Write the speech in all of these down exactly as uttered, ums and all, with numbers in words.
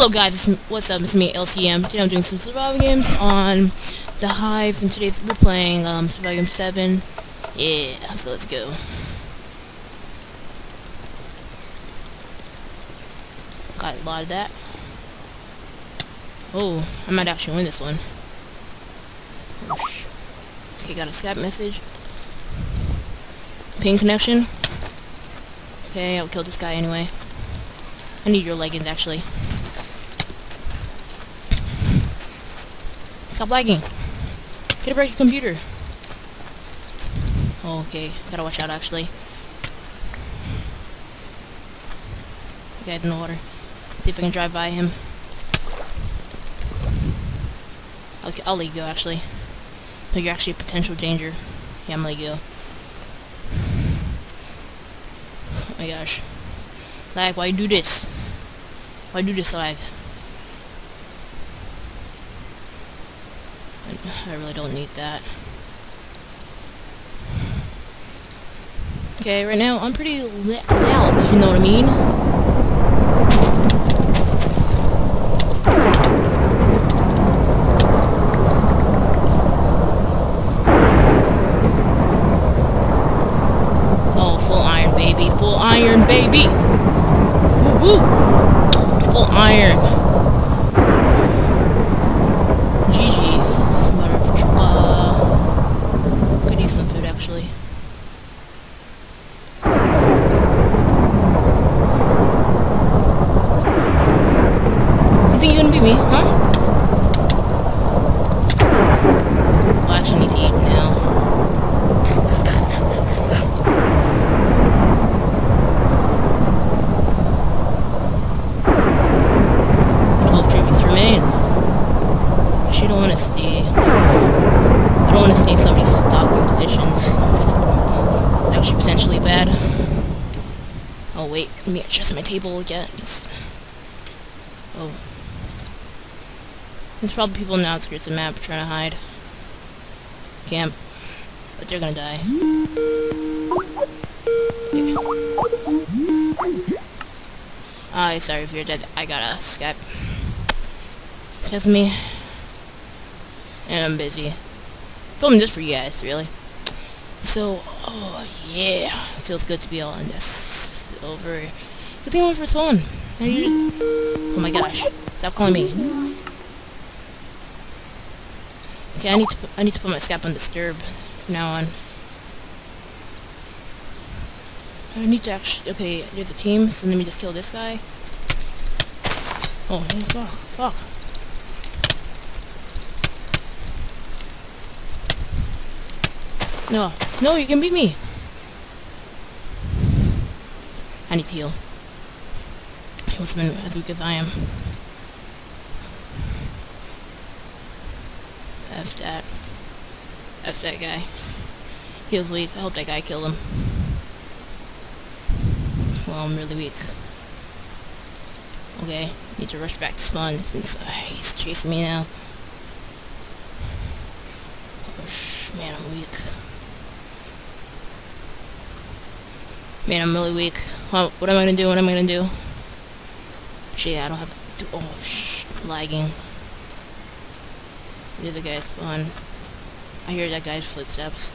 Hello guys, it's, what's up, it's me, L C M. Today I'm doing some survival games on the Hive, and today we're playing um, Survival Game Seven. Yeah, so let's go. Got a lot of that. Oh, I might actually win this one. Okay, got a Skype message. Ping connection. Okay, I'll kill this guy anyway. I need your leggings, actually. Stop lagging. Get a break your computer. Oh, okay, gotta watch out, actually. The guy's in the water. See if I can drive by him. Okay, I'll let you go, actually. No, you're actually a potential danger. Yeah, I'm gonna let you go. Oh my gosh. Lag, why do this? Why do this lag? I really don't need that. Okay, right now I'm pretty lagged out, if you know what I mean. Oh, full iron, baby. Full iron, baby. Woo! Full iron. Let me adjust my table again. Oh. There's probably people on the outskirts of the map trying to hide. Camp. But they're gonna die. Okay. Oh, sorry if you're dead. I gotta Skype. Just me. And I'm busy. Filming this for you guys, really. So, oh yeah. Feels good to be all in this. Over. Good thing I went for spawn. Oh my gosh! Stop calling me. Okay, I need to. Put, I need to put my Skype on disturb from now on. I need to actually. Okay, there's a team. So let me just kill this guy. Oh fuck! Fuck! No, no, you can beat me. I need to heal. He must have been as weak as I am. F that. F that guy. He was weak. I hope that guy killed him. Well, I'm really weak. Okay, need to rush back to spawn since uh, he's chasing me now. Gosh, man, I'm weak. Man, I'm really weak. Well, what am I gonna do? What am I gonna do? Shit, I don't have to do. Oh, shh. Lagging. The other guy's spawn. I hear that guy's footsteps.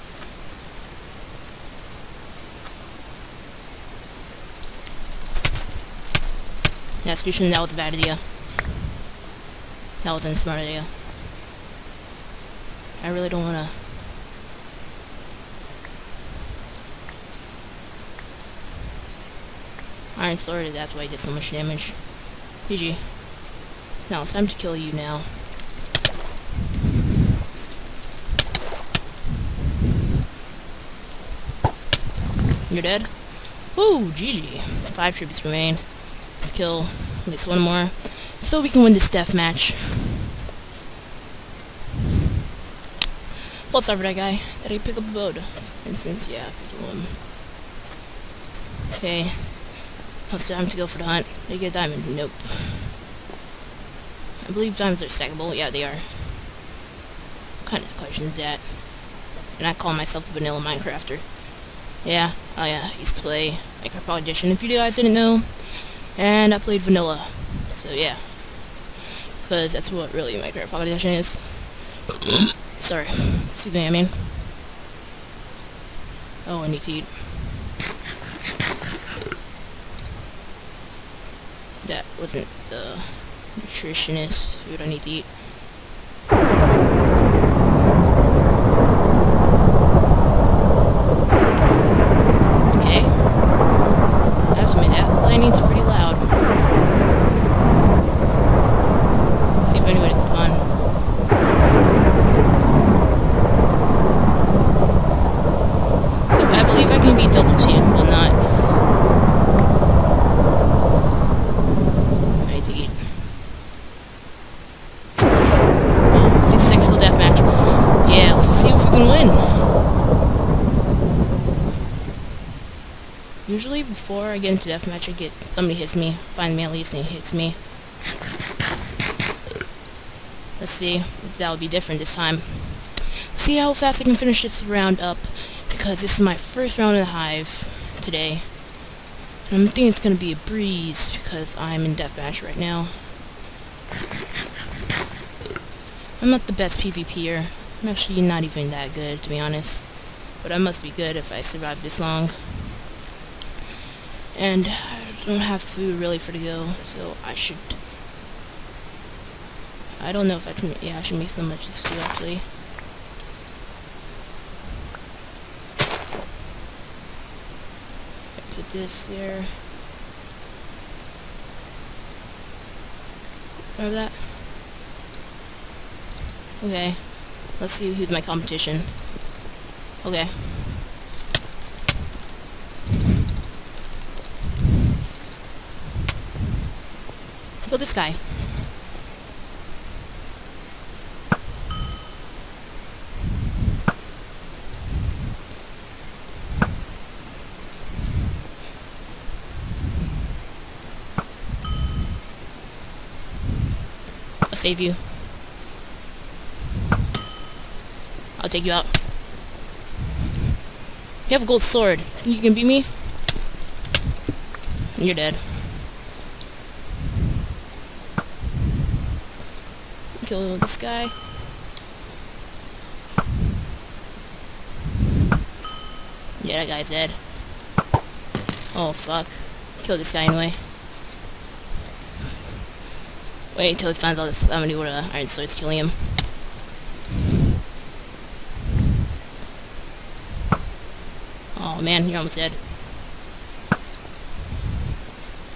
Yeah, screeching, that was a bad idea. That wasn't a smart idea. I really don't wanna. Iron sword, that's why I did so much damage. G G. Now it's time to kill you now. You're dead? Woo, G G. Five tributes remain. Let's kill at least one more. So we can win this death match. Well, sorry for that guy. Did I pick up a boat? For instance, yeah, I picked one. Okay. It's time to go for the hunt. Did I get a diamond? Nope. I believe diamonds are stackable. Yeah, they are. What kind of question is that? And I call myself a vanilla Minecrafter. Yeah, oh yeah, I used to play Minecraft Pocket Edition, if you guys didn't know. And I played vanilla. So yeah, because that's what really Minecraft Pocket Edition is. Sorry. Excuse me, I mean. Oh, I need to eat. That wasn't the nutritionist food I need to eat. Usually before I get into deathmatch, I get somebody hits me, find me at least, and he hits me. Let's see if that'll be different this time. See how fast I can finish this round up, because this is my first round of the Hive today. And I'm thinking it's gonna be a breeze because I'm in deathmatch right now. I'm not the best PvPer. I'm actually not even that good, to be honest. But I must be good if I survive this long. And I don't have food really for to go, so I should... I don't know if I can... Yeah, I should make so much as food, actually. I put this there. Remember that? Okay. Let's see who's my competition. Okay. Go this guy. I'll save you. I'll take you out. You have a gold sword. You can beat me? You're dead. Kill this guy. Yeah, that guy's dead. Oh fuck. Kill this guy anyway. Wait until he finds all this. I'm gonna do what an iron sword's killing him. Oh man, you're almost dead.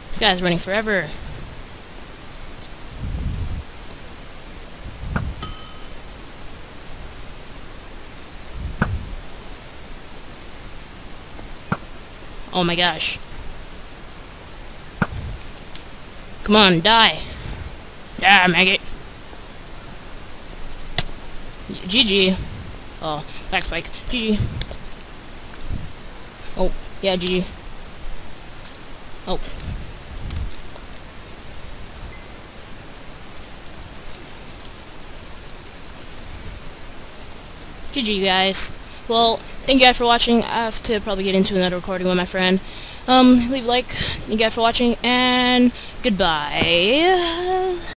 This guy's running forever. Oh my gosh. Come on, die. Die, maggot. G G. Oh, back spike. G G. Oh, yeah, G G. Oh. G G, guys. Well, thank you guys for watching. I have to probably get into another recording with my friend. Um, leave a like. Thank you guys for watching, and goodbye.